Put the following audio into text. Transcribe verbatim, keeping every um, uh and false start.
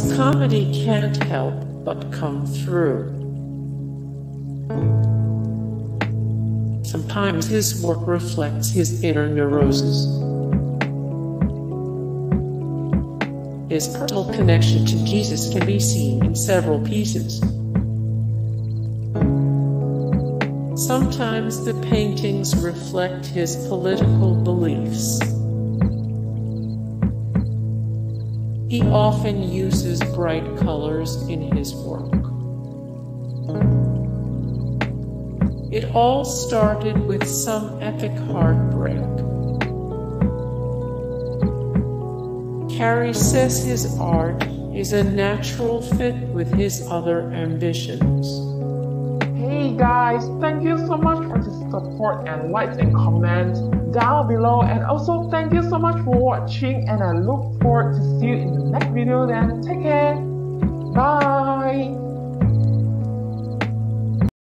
his comedy can't help but come through. Sometimes his work reflects his inner neuroses, his personal connection to Jesus can be seen in several pieces. Sometimes the paintings reflect his political beliefs. He often uses bright colors in his work. It all started with some epic heartbreak. Carrey says his art is a natural fit with his other ambitions. Hey guys, thank you so much for the support and likes and comments down below, and also thank you so much for watching, and I look forward to see you in the next video. Then take care.